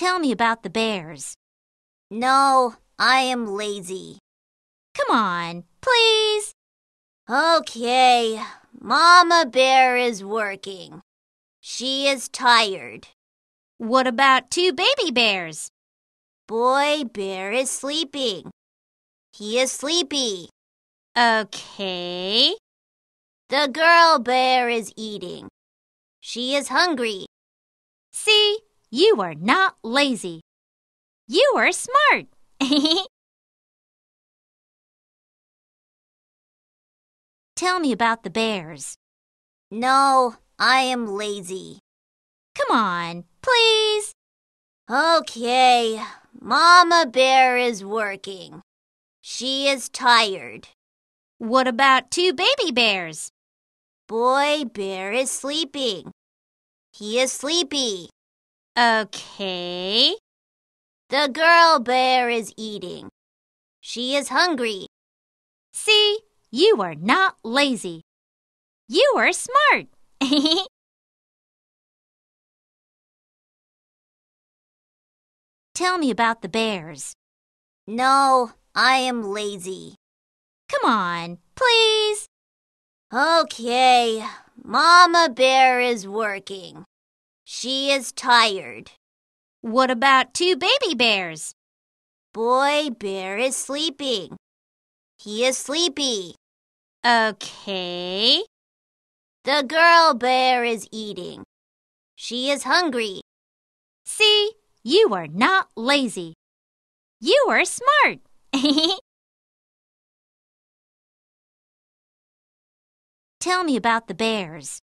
tell me about the bears. No, I am lazy. Come on, please. Okay, Mama Bear is working. She is tired. What about two baby bears? Boy Bear is sleeping. He is sleepy. Okay. The girl bear is eating. She is hungry. See, you are not lazy. You are smart. Tell me about the bears. No, I am lazy. Come on, please. Okay, Mama Bear is working. She is tired. What about two baby bears? Boy Bear is sleeping. He is sleepy. Okay. The girl bear is eating. She is hungry. See, you are not lazy. You are smart. Tell me about the bears. No, I am lazy. Come on, please. Okay, Mama Bear is working. She is tired. What about two baby bears? Boy Bear is sleeping. He is sleepy. Okay. The girl bear is eating. She is hungry. See, you are not lazy. You are smart. Tell me about the bears.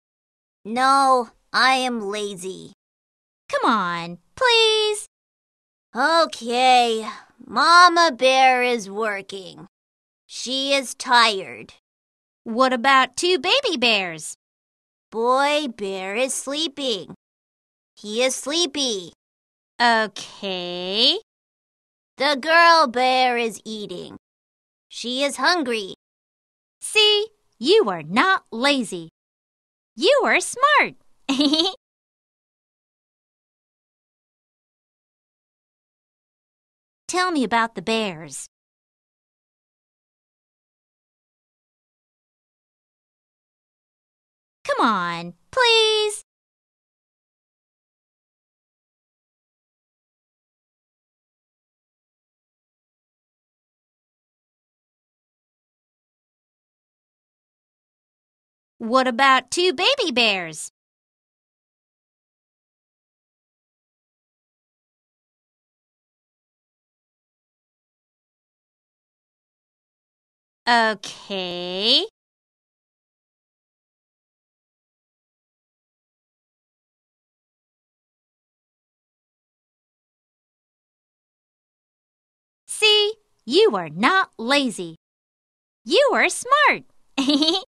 No, I am lazy. Come on, please. Okay, Mama Bear is working. She is tired. What about two baby bears? Boy Bear is sleeping. He is sleepy. Okay. The girl bear is eating. She is hungry. See, you are not lazy. You are smart. Tell me about the bears. Come on, please. What about two baby bears? Okay. See, you are not lazy. You are smart.